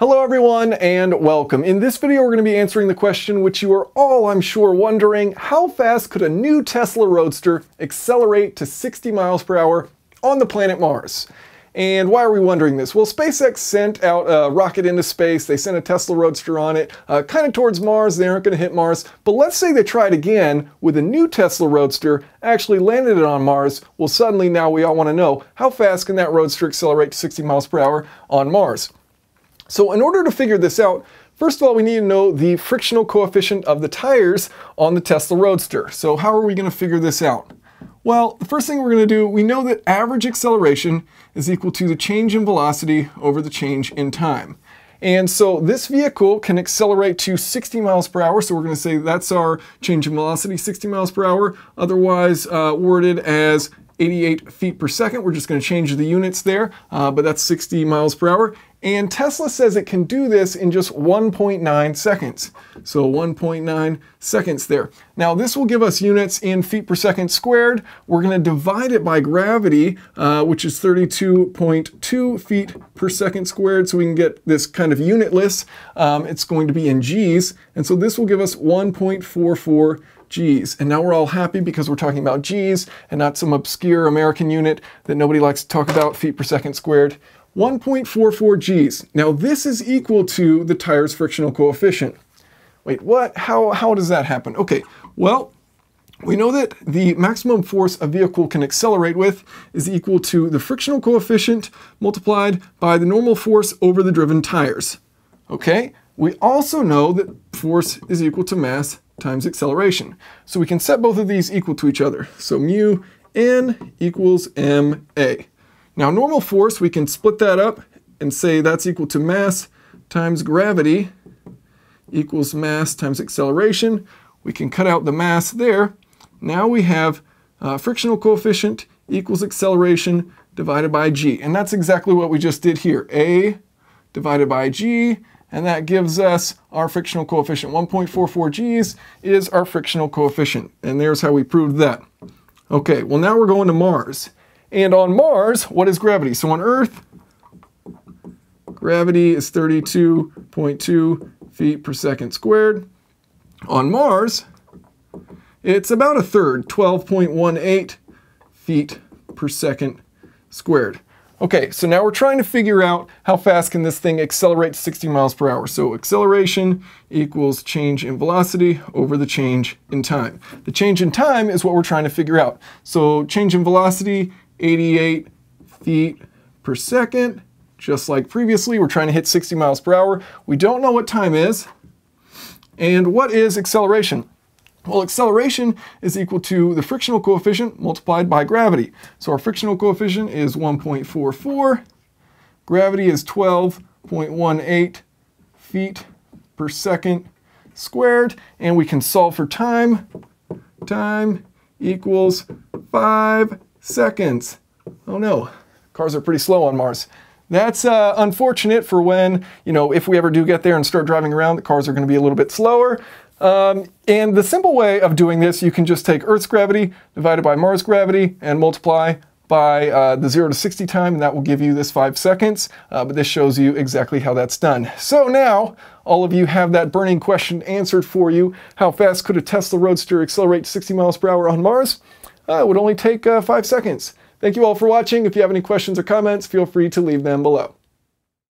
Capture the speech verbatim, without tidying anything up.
Hello everyone and welcome. In this video we're going to be answering the question which you are all, I'm sure, wondering: how fast could a new Tesla Roadster accelerate to sixty miles per hour on the planet Mars? And why are we wondering this? Well, SpaceX sent out a rocket into space. They sent a Tesla Roadster on it, uh, kind of towards Mars. They aren't going to hit Mars. But let's say they tried again with a new Tesla Roadster, actually landed it on Mars. Well, suddenly now we all want to know, how fast can that Roadster accelerate to sixty miles per hour on Mars? So in order to figure this out, first of all, we need to know the frictional coefficient of the tires on the Tesla Roadster. So how are we going to figure this out? Well, the first thing we're going to do, we know that average acceleration is equal to the change in velocity over the change in time. And so this vehicle can accelerate to sixty miles per hour. So we're going to say that's our change in velocity, sixty miles per hour, otherwise uh, worded as eighty-eight feet per second. We're just going to change the units there, uh, but that's sixty miles per hour. And Tesla says it can do this in just one point nine seconds. So one point nine seconds there. Now this will give us units in feet per second squared. We're going to divide it by gravity, uh, which is thirty-two point two feet per second squared. So we can get this kind of unitless. Um, it's going to be in G's. And so this will give us one point four four G's. And now we're all happy because we're talking about G's and not some obscure American unit that nobody likes to talk about, feet per second squared. one point four four G's. Now this is equal to the tire's frictional coefficient. Wait, what? How, how does that happen? Okay, well, we know that the maximum force a vehicle can accelerate with is equal to the frictional coefficient multiplied by the normal force over the driven tires. Okay, we also know that force is equal to mass times acceleration. So we can set both of these equal to each other. So mu n equals m a. Now normal force, we can split that up and say that's equal to mass times gravity equals mass times acceleration. We can cut out the mass there. Now we have uh, frictional coefficient equals acceleration divided by g. And that's exactly what we just did here. A divided by g, and that gives us our frictional coefficient. one point four four G's is our frictional coefficient. And there's how we proved that. Okay, well now we're going to Mars. And on Mars, what is gravity? So on Earth, gravity is thirty-two point two feet per second squared. On Mars, it's about a third, twelve point one eight feet per second squared. Okay, so now we're trying to figure out how fast can this thing accelerate to sixty miles per hour. So acceleration equals change in velocity over the change in time. The change in time is what we're trying to figure out. So change in velocity, eighty-eight feet per second, just like previously. We're trying to hit sixty miles per hour. We don't know what time is. And what is acceleration? Well, acceleration is equal to the frictional coefficient multiplied by gravity. So our frictional coefficient is one point four four. Gravity is twelve point one eight feet per second squared. And we can solve for time. Time equals five seconds. Oh no, cars are pretty slow on Mars. That's uh, unfortunate for when, you know, if we ever do get there and start driving around, the cars are going to be a little bit slower. Um, and the simple way of doing this, you can just take Earth's gravity divided by Mars gravity and multiply by uh, the zero to sixty time, and that will give you this five seconds. Uh, but this shows you exactly how that's done. So now all of you have that burning question answered for you. How fast could a Tesla Roadster accelerate to sixty miles per hour on Mars? Uh, it would only take uh, five seconds. Thank you all for watching. If you have any questions or comments, feel free to leave them below.